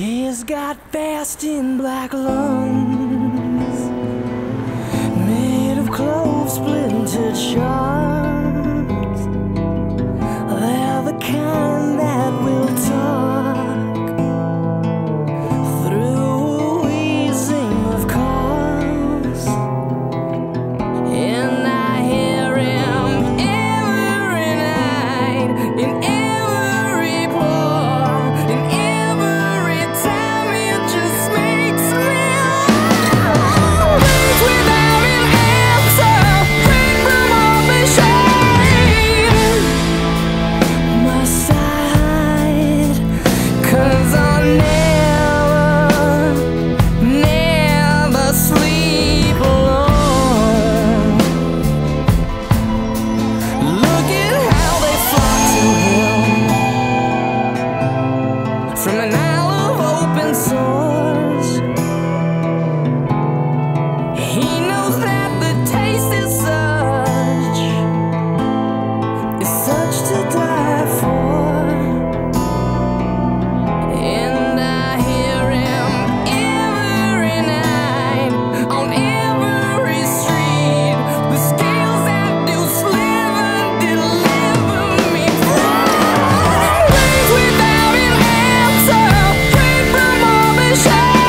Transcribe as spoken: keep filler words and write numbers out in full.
He's got fasting black lungs made of clove splintered shards. They're the kind that will talk through wheezing of cars. And I hear him every night, in every from an aisle of open sores, he knows that the taste is such, is such to die for. And I hear him every night, on every street, the scales that do sliver deliver me from things without. Shine.